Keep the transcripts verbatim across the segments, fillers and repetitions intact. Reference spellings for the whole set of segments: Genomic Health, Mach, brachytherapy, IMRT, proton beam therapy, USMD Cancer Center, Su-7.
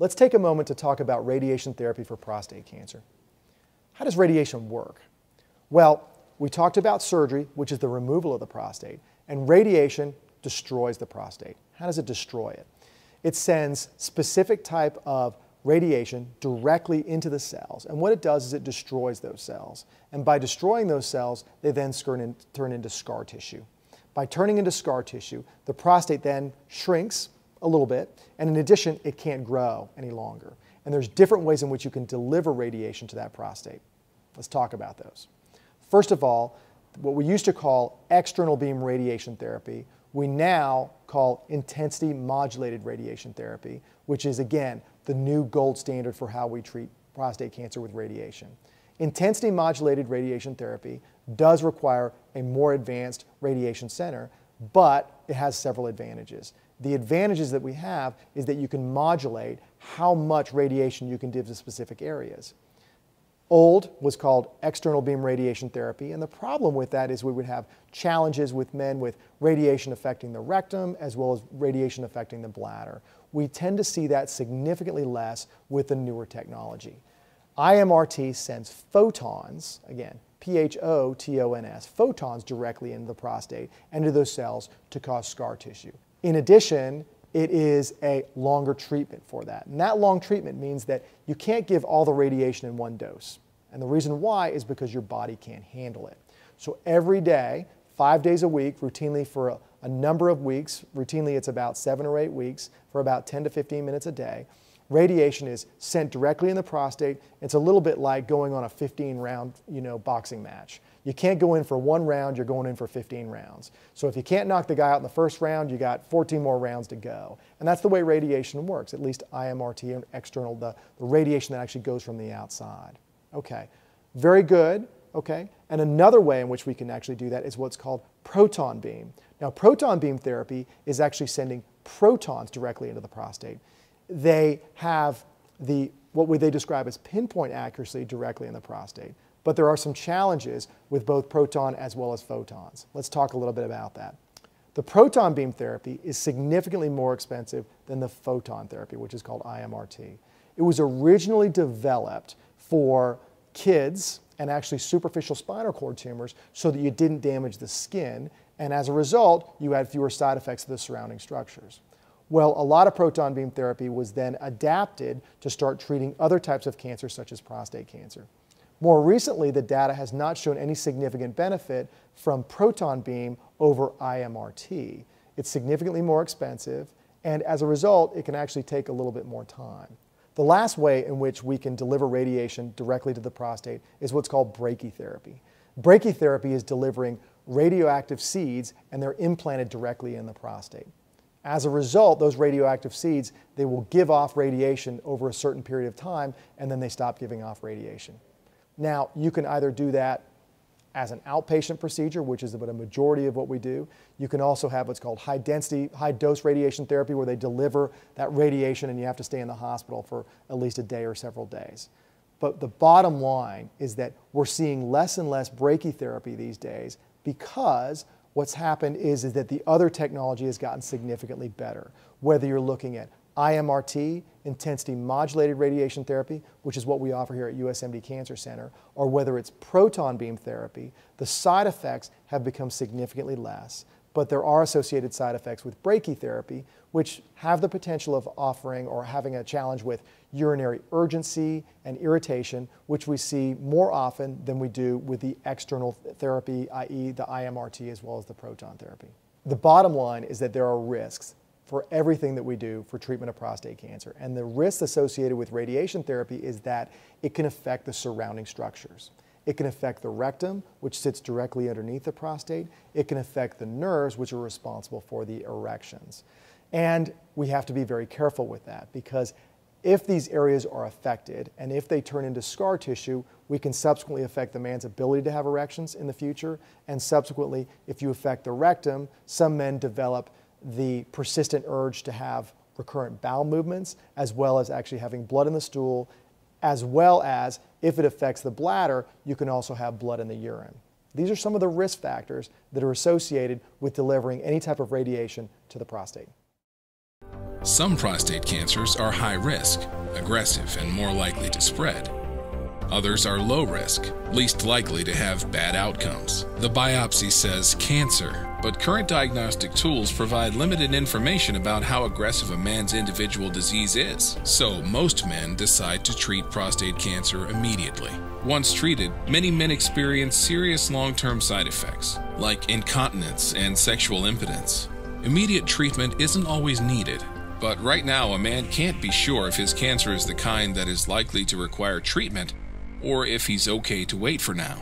Let's take a moment to talk about radiation therapy for prostate cancer. How does radiation work? Well, we talked about surgery, which is the removal of the prostate, and radiation destroys the prostate. How does it destroy it? It sends specific type of radiation directly into the cells, and what it does is it destroys those cells, and by destroying those cells, they then turn into scar tissue. By turning into scar tissue, the prostate then shrinks a little bit, and in addition, it can't grow any longer, and there's different ways in which you can deliver radiation to that prostate. Let's talk about those. First of all, what we used to call external beam radiation therapy, we now call intensity modulated radiation therapy, which is again the new gold standard for how we treat prostate cancer with radiation. Intensity modulated radiation therapy does require a more advanced radiation center, but it has several advantages. The advantages that we have is that you can modulate how much radiation you can give to specific areas. Old was called external beam radiation therapy, and the problem with that is we would have challenges with men with radiation affecting the rectum as well as radiation affecting the bladder. We tend to see that significantly less with the newer technology. I M R T sends photons, again, P H O T O N S, photons directly into the prostate and to those cells to cause scar tissue. In addition, it is a longer treatment for that. And that long treatment means that you can't give all the radiation in one dose. And the reason why is because your body can't handle it. So every day, five days a week, routinely for a, a number of weeks, routinely it's about seven or eight weeks, for about ten to fifteen minutes a day, radiation is sent directly in the prostate. It's a little bit like going on a fifteen round, you know, boxing match. You can't go in for one round, you're going in for fifteen rounds. So if you can't knock the guy out in the first round, you got fourteen more rounds to go. And that's the way radiation works, at least I M R T and external, the, the radiation that actually goes from the outside. Okay, very good, okay. And another way in which we can actually do that is what's called proton beam. Now, proton beam therapy is actually sending protons directly into the prostate. They have the, what would they describe as pinpoint accuracy directly in the prostate. But there are some challenges with both proton as well as photons. Let's talk a little bit about that. The proton beam therapy is significantly more expensive than the photon therapy, which is called I M R T. It was originally developed for kids and actually superficial spinal cord tumors so that you didn't damage the skin, and as a result, you had fewer side effects to the surrounding structures. Well, a lot of proton beam therapy was then adapted to start treating other types of cancer, such as prostate cancer. More recently, the data has not shown any significant benefit from proton beam over I M R T. It's significantly more expensive, and as a result, it can actually take a little bit more time. The last way in which we can deliver radiation directly to the prostate is what's called brachytherapy. Brachytherapy is delivering radioactive seeds, and they're implanted directly in the prostate. As a result, those radioactive seeds, they will give off radiation over a certain period of time, and then they stop giving off radiation. Now, you can either do that as an outpatient procedure, which is about a majority of what we do. You can also have what's called high density, high dose radiation therapy, where they deliver that radiation and you have to stay in the hospital for at least a day or several days. But the bottom line is that we're seeing less and less brachytherapy these days because what's happened is, is that the other technology has gotten significantly better, whether you're looking at I M R T, intensity modulated radiation therapy, which is what we offer here at U S M D Cancer Center, or whether it's proton beam therapy, the side effects have become significantly less. But there are associated side effects with brachytherapy, which have the potential of offering or having a challenge with urinary urgency and irritation, which we see more often than we do with the external therapy, that is the I M R T as well as the proton therapy. The bottom line is that there are risks for everything that we do for treatment of prostate cancer. And the risk associated with radiation therapy is that it can affect the surrounding structures. It can affect the rectum, which sits directly underneath the prostate. It can affect the nerves, which are responsible for the erections. And we have to be very careful with that, because if these areas are affected and if they turn into scar tissue, we can subsequently affect the man's ability to have erections in the future. And subsequently, if you affect the rectum, some men develop the persistent urge to have recurrent bowel movements, as well as actually having blood in the stool, as well as, if it affects the bladder, you can also have blood in the urine. These are some of the risk factors that are associated with delivering any type of radiation to the prostate. Some prostate cancers are high risk, aggressive, and more likely to spread. Others are low risk, least likely to have bad outcomes. The biopsy says cancer, but current diagnostic tools provide limited information about how aggressive a man's individual disease is. So most men decide to treat prostate cancer immediately. Once treated, many men experience serious long-term side effects, like incontinence and sexual impotence. Immediate treatment isn't always needed. But right now, a man can't be sure if his cancer is the kind that is likely to require treatment or if he's okay to wait for now.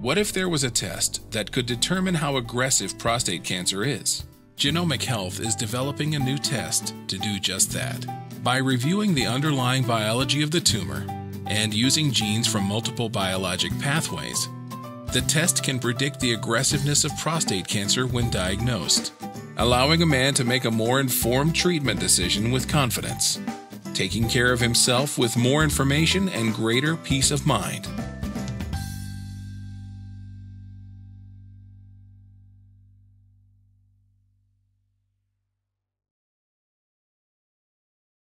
What if there was a test that could determine how aggressive prostate cancer is? Genomic Health is developing a new test to do just that. By reviewing the underlying biology of the tumor and using genes from multiple biologic pathways, the test can predict the aggressiveness of prostate cancer when diagnosed, allowing a man to make a more informed treatment decision with confidence, taking care of himself with more information and greater peace of mind.